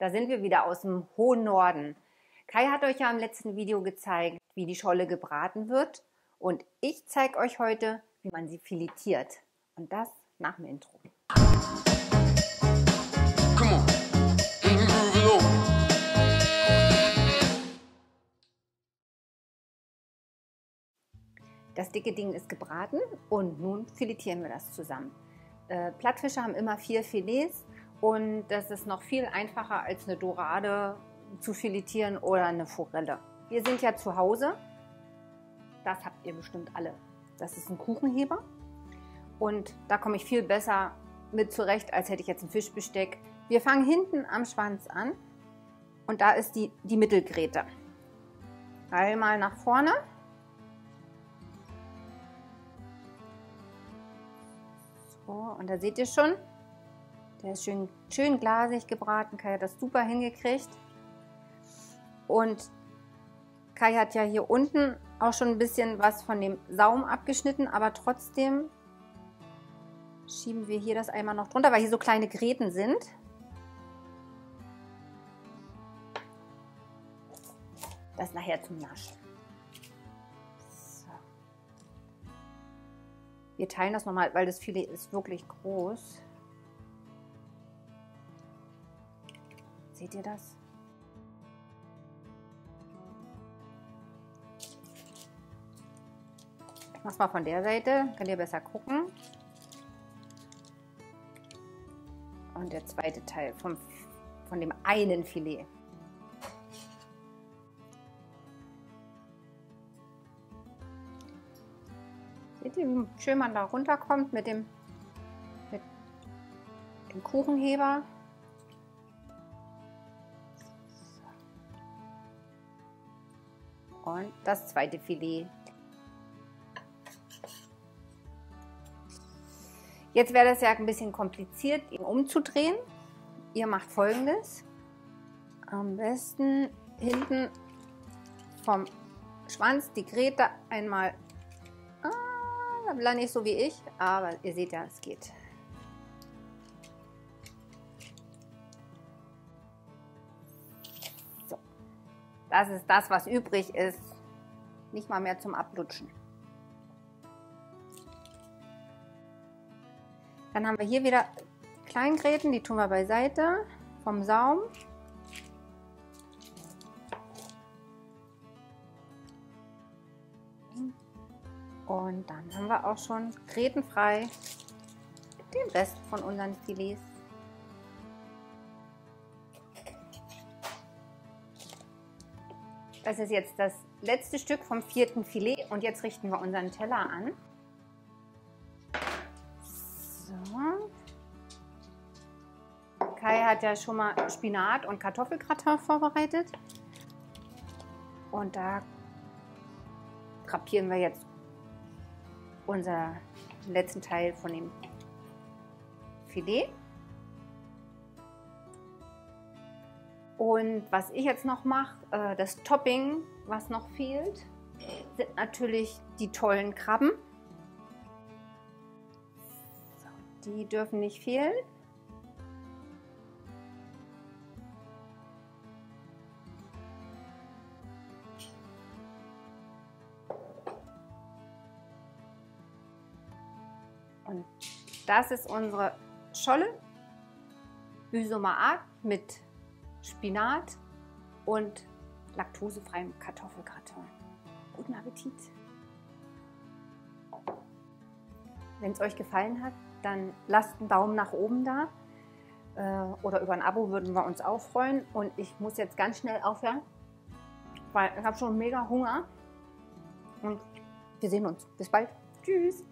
Da sind wir wieder aus dem hohen Norden. Kai hat euch ja im letzten Video gezeigt, wie die Scholle gebraten wird. Und ich zeige euch heute, wie man sie filetiert. Und das nach dem Intro. Das dicke Ding ist gebraten und nun filetieren wir das zusammen. Plattfische haben immer 4 Filets und das ist noch viel einfacher als eine Dorade zu filetieren oder eine Forelle. Wir sind ja zu Hause, das habt ihr bestimmt alle. Das ist ein Kuchenheber und da komme ich viel besser mit zurecht, als hätte ich jetzt ein Fischbesteck. Wir fangen hinten am Schwanz an und da ist die Mittelgräte. Einmal nach vorne. Oh, und da seht ihr schon, der ist schön glasig gebraten. Kai hat das super hingekriegt. Und Kai hat ja hier unten auch schon ein bisschen was von dem Saum abgeschnitten, aber trotzdem schieben wir hier das einmal noch drunter, weil hier so kleine Gräten sind. Das nachher zum Naschen. Wir teilen das nochmal, weil das Filet ist wirklich groß. Seht ihr das? Ich mach's mal von der Seite, könnt ihr besser gucken. Und der zweite Teil von dem einen Filet. Seht ihr, wie schön man da runterkommt mit dem Kuchenheber? Und das zweite Filet. Jetzt wäre das ja ein bisschen kompliziert, ihn umzudrehen. Ihr macht Folgendes. Am besten hinten vom Schwanz die Gräte einmal nicht so wie ich, aber ihr seht ja, es geht. So. Das ist das, was übrig ist. Nicht mal mehr zum Ablutschen. Dann haben wir hier wieder Kleingräten, die tun wir beiseite vom Saum. Und dann haben wir auch schon grätenfrei den Rest von unseren Filets. Das ist jetzt das letzte Stück vom 4. Filet und jetzt richten wir unseren Teller an. So. Kai hat ja schon mal Spinat und Kartoffelgratin vorbereitet. Und da drapieren wir jetzt unser letzten Teil von dem Filet. Und was ich jetzt noch mache, das Topping, was noch fehlt, sind natürlich die tollen Krabben. So, die dürfen nicht fehlen. Und das ist unsere Scholle, Büsumaat mit Spinat und laktosefreiem Kartoffelgratin. Guten Appetit! Wenn es euch gefallen hat, dann lasst einen Daumen nach oben da oder über ein Abo würden wir uns auch freuen. Und ich muss jetzt ganz schnell aufhören, weil ich habe schon mega Hunger. Und wir sehen uns. Bis bald. Tschüss!